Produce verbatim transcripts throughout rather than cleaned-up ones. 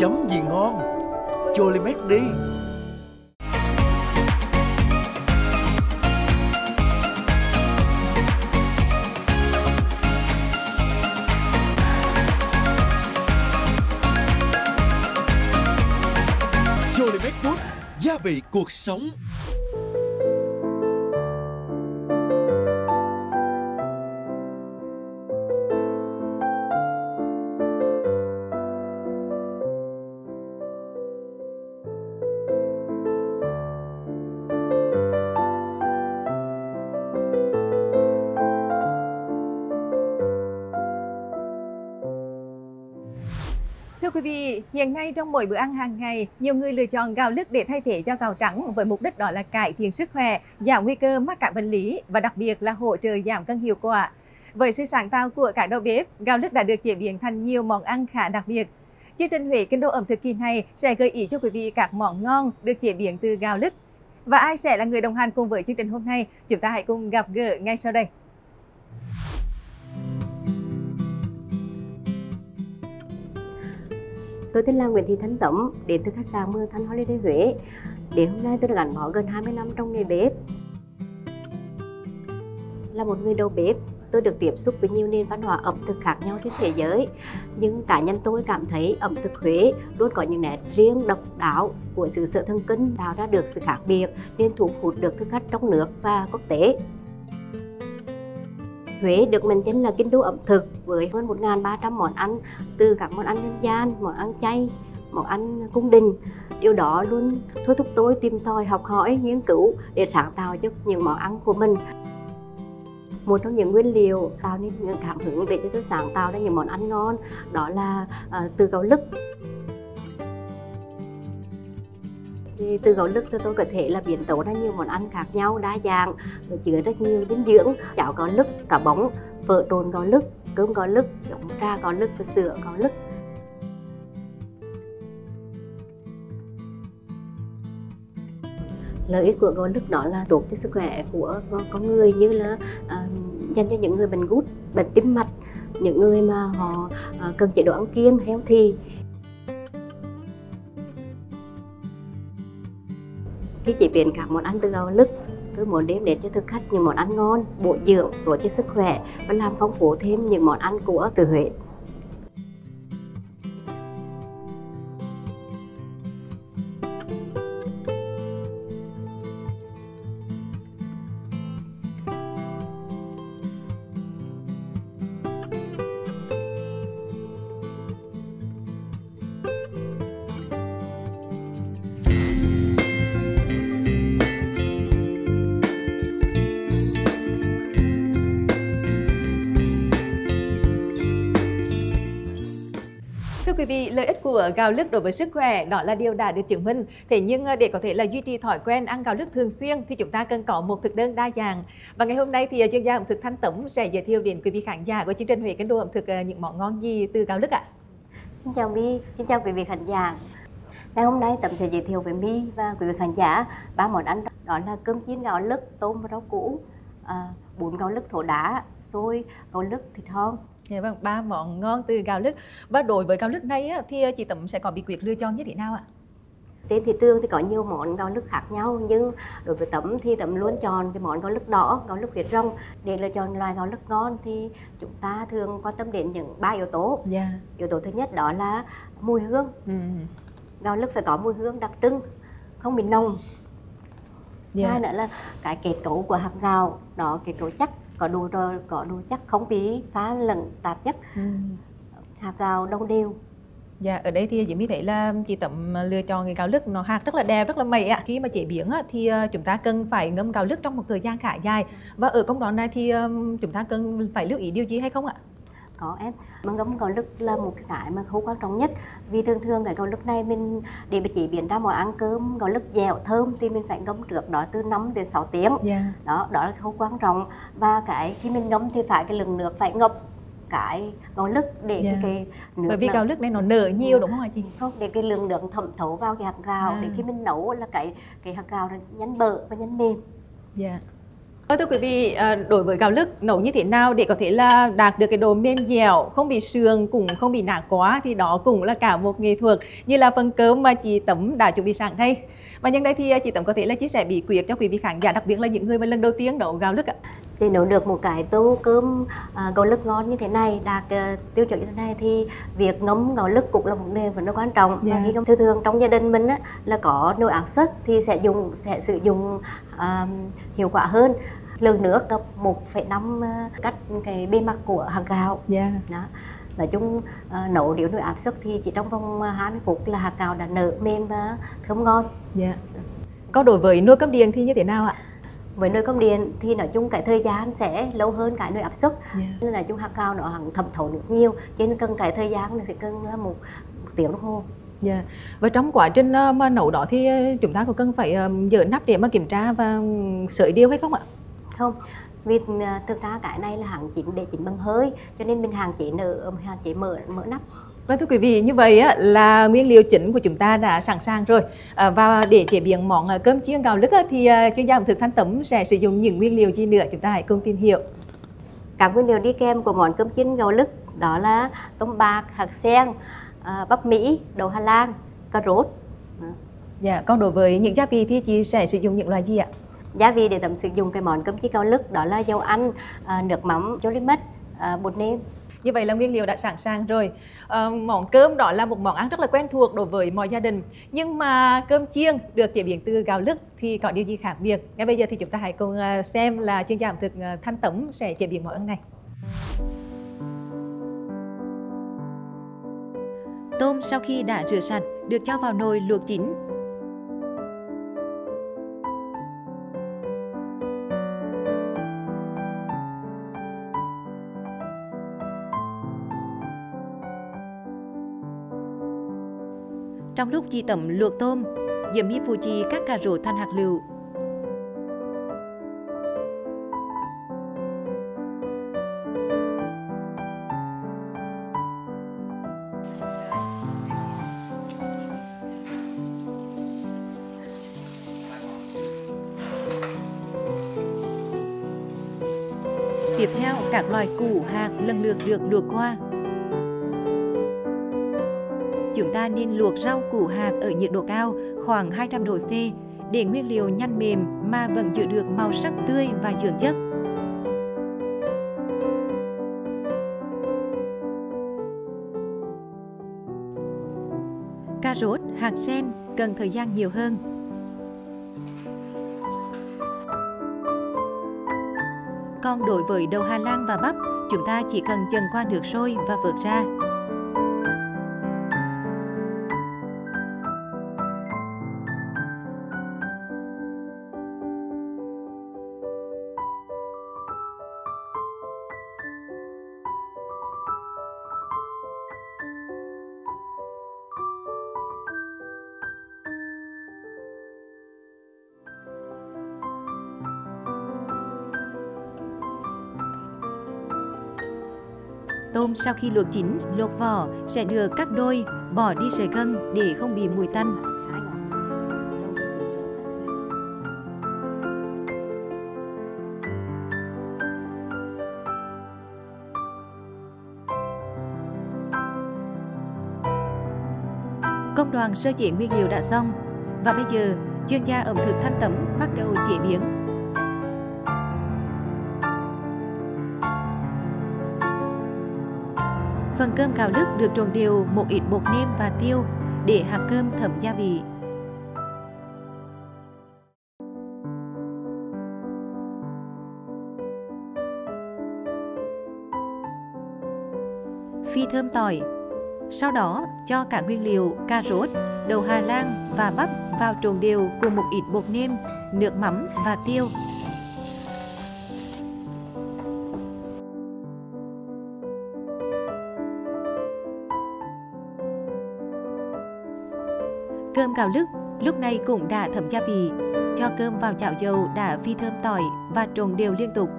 chấm gì ngon, Cholimex đi. Cholimex Food, gia vị cuộc sống. Thưa quý vị, hiện nay trong mỗi bữa ăn hàng ngày, nhiều người lựa chọn gạo lứt để thay thế cho gạo trắng với mục đích đó là cải thiện sức khỏe, giảm nguy cơ mắc các bệnh lý và đặc biệt là hỗ trợ giảm cân hiệu quả. Với sự sáng tạo của các đầu bếp, gạo lứt đã được chế biến thành nhiều món ăn khá đặc biệt. Chương trình Huế Kinh đô ẩm thực kỳ này sẽ gợi ý cho quý vị các món ngon được chế biến từ gạo lứt. Và ai sẽ là người đồng hành cùng với chương trình hôm nay? Chúng ta hãy cùng gặp gỡ ngay sau đây. Tôi tên là Nguyễn Thị Thanh Tâm, đến từ khách sạn Mường Thanh Holiday Huế. Đến hôm nay tôi đã gắn bó gần hai mươi năm trong nghề bếp. Là một người đầu bếp, tôi được tiếp xúc với nhiều nền văn hóa ẩm thực khác nhau trên thế giới. Nhưng cá nhân tôi cảm thấy ẩm thực Huế luôn có những nét riêng độc đáo của sự sở thân kinh tạo ra được sự khác biệt nên thu hút được thực khách trong nước và quốc tế. Huế được mệnh danh là kinh đô ẩm thực với hơn một nghìn ba trăm món ăn, từ các món ăn dân gian, món ăn chay, món ăn cung đình. Điều đó luôn thôi thúc tôi tìm tòi, học hỏi, nghiên cứu để sáng tạo cho những món ăn của mình. Một trong những nguyên liệu tạo nên những cảm hứng để cho tôi sáng tạo ra những món ăn ngon đó là uh, từ gạo lứt. Thì từ gạo lứt tôi có thể là biến tấu ra nhiều món ăn khác nhau, đa dạng, chứa rất nhiều dinh dưỡng. Cháo gạo lứt, cá bóng, phở trộn gạo lứt, cơm gạo lứt, giống trà gạo lứt và sữa gạo lứt. Lợi ích của gạo lứt đó là tốt cho sức khỏe của con người, như là uh, dành cho những người bệnh gút, bệnh tim mạch, những người mà họ uh, cần chế độ ăn kiêng, healthy. Khi chế biến các món ăn từ gạo lứt, tôi muốn đem đến cho thực khách những món ăn ngon, bổ dưỡng, tốt cho sức khỏe và làm phong phú thêm những món ăn của từ Huế. Quý vị, lợi ích của gạo lứt đối với sức khỏe đó là điều đã được chứng minh. Thế nhưng để có thể là duy trì thói quen ăn gạo lứt thường xuyên thì chúng ta cần có một thực đơn đa dạng. Và ngày hôm nay thì chuyên gia ẩm thực Thanh Tống sẽ giới thiệu đến quý vị khán giả của chương trình Huế Kinh đô ẩm thực những món ngon gì từ gạo lứt ạ. Xin chào My, xin chào quý vị khán giả. Ngày hôm nay Tầm sẽ giới thiệu với My và quý vị khán giả ba món ăn đó là cơm chiên gạo lứt, tôm và rau củ, à, bún gạo lứt thổ đá, xôi gạo lứt thịt hon. Dạ vâng, ba món ngon từ gạo lứt. Và đối với gạo lứt này á, thì chị Tẩm sẽ có bí quyết lựa chọn như thế nào ạ? Trên thị trường thì có nhiều món gạo lứt khác nhau, nhưng đối với Tẩm thì Tẩm luôn chọn cái món gạo lứt đỏ, gạo lứt huyết rồng. Để lựa chọn loài gạo lứt ngon thì chúng ta thường quan tâm đến những ba yếu tố. Yeah. Yếu tố thứ nhất đó là mùi hương. Ừ. Gạo lứt phải có mùi hương đặc trưng, không bị nồng. Yeah. Hai nữa là cái kết cấu của hạt gạo, đó kết cấu chắc, có đồ rồi có đồ chắc, không bị phá lẫn tạp chất. Ừ. Hạt gạo đông đều. Dạ, ở đây thì Diễm My thấy là chị Tẩm lựa chọn cái gạo lứt nó hạt rất là đẹp, rất là mẩy ạ. Khi mà chế biến á, thì chúng ta cần phải ngâm gạo lứt trong một thời gian khá dài. Và ở công đoạn này thì chúng ta cần phải lưu ý điều gì hay không ạ? Có em, mà ngâm gạo lứt là một cái mà khâu quan trọng nhất. Vì thường thường cái gạo lứt này mình để mà chế biến ra món ăn cơm gạo lứt dẻo thơm thì mình phải ngâm trước đó từ năm đến sáu tiếng. Yeah. Đó, đó là khâu quan trọng. Và cái khi mình ngâm thì phải cái lượng nước phải ngập cái gạo lứt để yeah. cái nước. Bởi vì gạo lứt này nó nở nhiều đúng không hả chị? Không, để cái lượng nước thẩm thấu vào cái hạt gạo à. Để khi mình nấu là cái cái hạt gạo nó nhanh bở và nhanh mềm. Dạ. Yeah. Thưa quý vị, đối với gạo lứt nấu như thế nào để có thể là đạt được cái độ mềm dẻo, không bị sườn cũng không bị nả quá thì đó cũng là cả một nghệ thuật như là phần cơm mà chị Tấm đã chuẩn bị sẵn đây. Và nhân đây thì chị Tấm có thể là chia sẻ bí quyết cho quý vị khán giả, đặc biệt là những người mà lần đầu tiên nấu gạo lứt ạ. Để nấu được một cái tô cơm uh, gạo lứt ngon như thế này, đạt uh, tiêu chuẩn như thế này thì việc ngấm gạo lứt cũng là một điều rất quan trọng. Yeah. Và thường thường trong gia đình mình á, là có nồi áp suất thì sẽ dùng sẽ sử dụng uh, hiệu quả hơn. Lượng nước tập một phẩy năm uh, cách cái bề mặt của hạt gạo. Yeah. Đó. Nói chung uh, nấu điều nồi áp suất thì chỉ trong vòng hai mươi phút là hạt gạo đã nở mềm và thơm ngon. Yeah. Có đối với nồi cơm điện thì như thế nào ạ? Với nồi cơm điện thì nói chung cái thời gian sẽ lâu hơn cái nồi áp suất, yeah. Nên là chung hạt gạo nó thẩm thấu nước nhiều, cho nên cần cái thời gian nó sẽ cần một, một tiếng đồng hồ. Yeah. Và trong quá trình mà nấu đó thì chúng ta có cần phải dỡ nắp để mà kiểm tra và sợi điêu hay không ạ? Không, vì thực ra cái này là hàng chín để chín bằng hơi, cho nên mình hàng chỉ nở hàng chỉ mở mở nắp. Vâng, thưa quý vị, như vậy á, là nguyên liệu chính của chúng ta đã sẵn sàng rồi. À, và để chế biến món cơm chiên gạo lứt á, thì uh, chuyên gia ẩm thực Thanh Tấm sẽ sử dụng những nguyên liệu gì nữa, chúng ta hãy cùng tìm hiểu. Các nguyên liệu đi kèm của món cơm chiên gạo lứt đó là tôm bạc, hạt sen, uh, bắp Mỹ, đậu Hà Lan, cà rốt. Dạ, còn đối với những gia vị thì chị sẽ sử dụng những loại gì ạ? Gia vị để Tấm sử dụng cái món cơm chiên gạo lứt đó là dầu ăn, uh, nước mắm, Cholimex, uh, bột nêm. Như vậy là nguyên liệu đã sẵn sàng rồi. À, món cơm đó là một món ăn rất là quen thuộc đối với mọi gia đình. Nhưng mà cơm chiên được chế biến từ gạo lứt thì có điều gì khác biệt? Ngay bây giờ thì chúng ta hãy cùng xem là chuyên gia ẩm thực Thanh Tấm sẽ chế biến món ăn này. Tôm sau khi đã rửa sạch được cho vào nồi luộc chín. Trong lúc chị Tẩm luộc tôm, Diễm My phụ chị cắt cà rốt thành hạt lựu. Tiếp theo, các loại củ hạt lần lượt được luộc qua. Chúng ta nên luộc rau củ hạt ở nhiệt độ cao khoảng hai trăm độ C để nguyên liệu nhanh mềm mà vẫn giữ được màu sắc tươi và dưỡng chất. Cà rốt, hạt sen cần thời gian nhiều hơn. Còn đối với đậu Hà Lan và bắp, chúng ta chỉ cần chần qua nước sôi và vớt ra. Tôm sau khi luộc chín, luộc vỏ sẽ được cắt đôi, bỏ đi sợi gân để không bị mùi tanh. Công đoạn sơ chế nguyên liệu đã xong và bây giờ chuyên gia ẩm thực Thanh Tấm bắt đầu chế biến. Phần cơm gạo lứt được trộn đều một ít bột nêm và tiêu để hạt cơm thấm gia vị. Phi thơm tỏi. Sau đó cho cả nguyên liệu cà rốt, đậu Hà Lan và bắp vào trộn đều cùng một ít bột nêm, nước mắm và tiêu. Cơm gạo lứt lúc này cũng đã thấm gia vị, cho cơm vào chảo dầu đã phi thơm tỏi và trộn đều liên tục.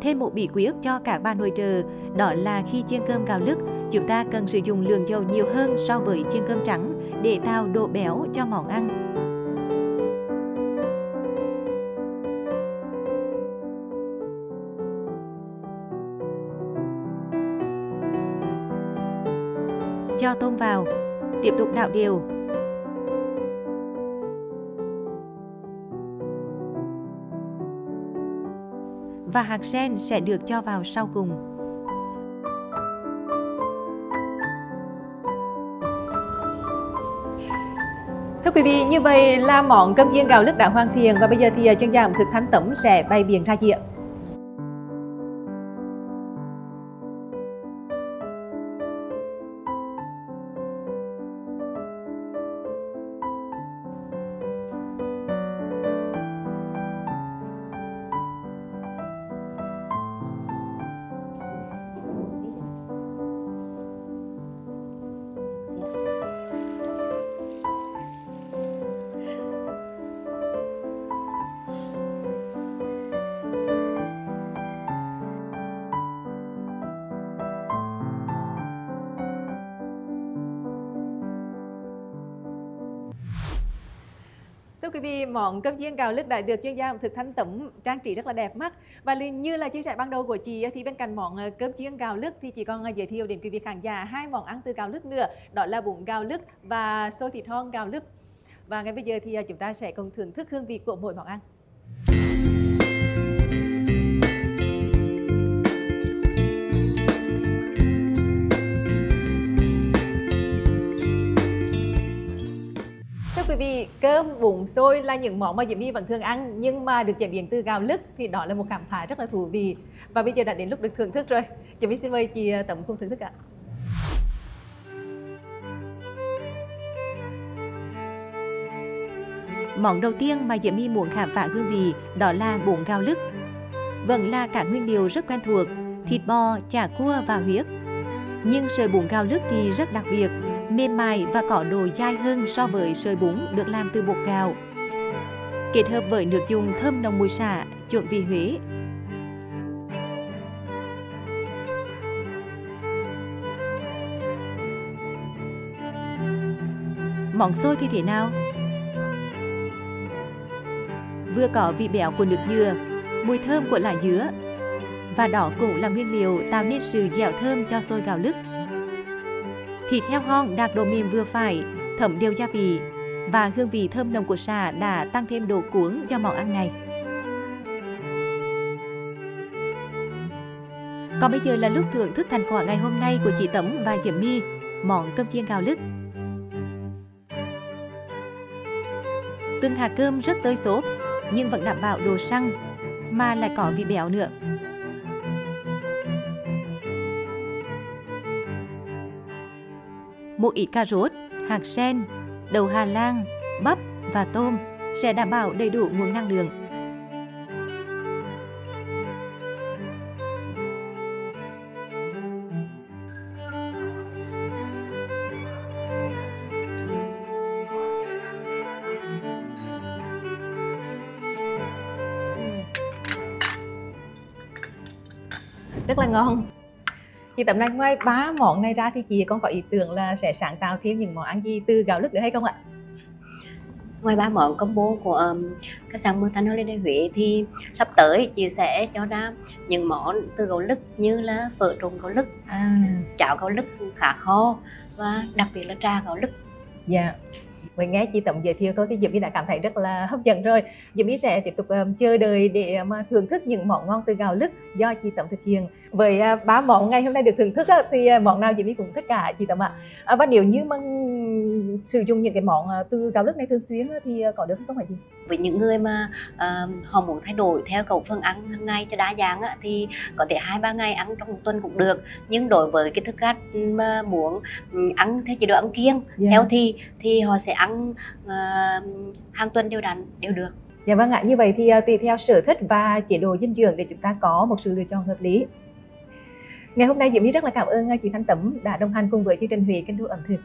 Thêm một bí quyết cho các bà nội trợ đó là khi chiên cơm gạo lứt, chúng ta cần sử dụng lượng dầu nhiều hơn so với chiên cơm trắng để tạo độ béo cho món ăn. cho tôm vào, tiếp tục đảo đều. Và hạt sen sẽ được cho vào sau cùng. Thưa quý vị, như vậy là món cơm chiên gạo lứt đã hoàn thiện, và bây giờ thì chuyên gia ẩm thực Thanh Tâm sẽ bày biện ra dĩa. Thưa quý vị, món cơm chiên gạo lứt đã được chuyên gia ẩm thực Thanh Tâm trang trí rất là đẹp mắt. Và như là chia sẻ ban đầu của chị thì bên cạnh món cơm chiên gạo lứt thì chị còn giới thiệu đến quý vị khán giả hai món ăn từ gạo lứt nữa, đó là bún gạo lứt và xôi thịt thon gạo lứt. Và ngay bây giờ thì chúng ta sẽ cùng thưởng thức hương vị của mỗi món ăn. Quý vị, cơm, bún, xôi là những món mà Diễm My vẫn thường ăn, nhưng mà được chế biến từ gạo lứt thì đó là một khám phá rất là thú vị. Và bây giờ đã đến lúc được thưởng thức rồi. Diễm My xin mời chị Tâm cùng thưởng thức ạ. Món đầu tiên mà Diễm My muốn khám phá hương vị đó là bún gạo lứt. Vẫn là các nguyên liệu rất quen thuộc, thịt bò, chả cua và huyết. Nhưng sợi bún gạo lứt thì rất đặc biệt, mềm mại và có độ dai hơn so với sợi bún được làm từ bột gạo. Kết hợp với nước dùng thơm nồng mùi sả, chuẩn vị Huế. Món xôi thì thế nào? Vừa có vị béo của nước dừa, mùi thơm của lá dứa. Và đó cũng là nguyên liệu tạo nên sự dẻo thơm cho xôi gạo lứt. Thịt heo hon đạt độ mềm vừa phải, thấm đều gia vị, và hương vị thơm nồng của sả đã tăng thêm độ cuốn cho món ăn này. Còn bây giờ là lúc thưởng thức thành quả ngày hôm nay của chị Tâm và Diễm My, món cơm chiên gạo lứt. Từng hạt cơm rất tơi xốp, nhưng vẫn đảm bảo độ săn, mà lại có vị béo nữa. Một ít cà rốt, hạt sen, đậu Hà Lan, bắp và tôm sẽ đảm bảo đầy đủ nguồn năng lượng. Rất là ngon. Chị Tâm này, ngoài ba món này ra thì chị con có ý tưởng là sẽ sáng tạo thêm những món ăn gì từ gạo lứt nữa hay không ạ? Ngoài ba món combo của um, khách sạn Mường Thanh Holiday Huế thì sắp tới chị sẽ cho ra những món từ gạo lứt như là phở trộn gạo lứt, à. cháo gạo lứt, khá kho và đặc biệt là trà gạo lứt. Dạ. Yeah. Mình nghe chị Tâm giới thiệu thôi thì Diễm My đã cảm thấy rất là hấp dẫn rồi. Diễm My sẽ tiếp tục um, chờ đợi để mà um, thưởng thức những món ngon từ gạo lứt do chị Tâm thực hiện. Với uh, ba món ngày hôm nay được thưởng thức uh, thì uh, món nào Diễm My cũng thích cả chị Tâm ạ. À. Uh, và nếu như mà sử dụng những cái món uh, từ gạo lứt này thường xuyên uh, thì uh, có được không phải chị? Với những người mà uh, họ muốn thay đổi theo khẩu phần ăn hàng ngày cho đa dạng uh, thì có thể hai ba ngày ăn trong một tuần cũng được. Nhưng đối với cái thức ăn mà muốn ăn theo chế độ ăn kiêng, yeah. healthy thì họ sẽ ăn uh, hàng tuần đều đặn đều được. Dạ vâng ạ, như vậy thì uh, tùy theo sở thích và chế độ dinh dưỡng để chúng ta có một sự lựa chọn hợp lý. Ngày hôm nay Diễm My rất là cảm ơn chị Thanh Tâm đã đồng hành cùng với chương trình Huế Kinh Đô Ẩm Thực.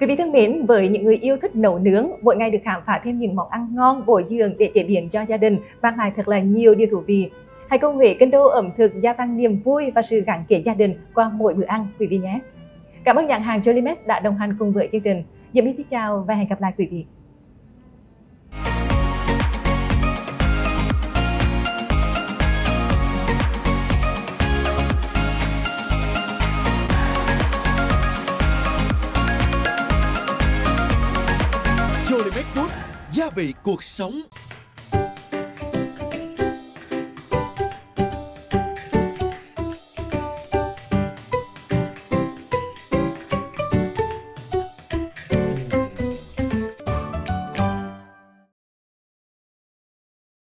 Quý vị thân mến, với những người yêu thích nấu nướng, mỗi ngày được khám phá thêm những món ăn ngon bổ dưỡng để chế biến cho gia đình, mang lại thật là nhiều điều thú vị. Hãy cùng Huế Kinh Đô Ẩm Thực gia tăng niềm vui và sự gắn kết gia đình qua mỗi bữa ăn quý vị nhé. Cảm ơn nhãn hàng Cholimex đã đồng hành cùng với chương trình. Diễm My xin chào và hẹn gặp lại quý vị. gia vị cuộc sống.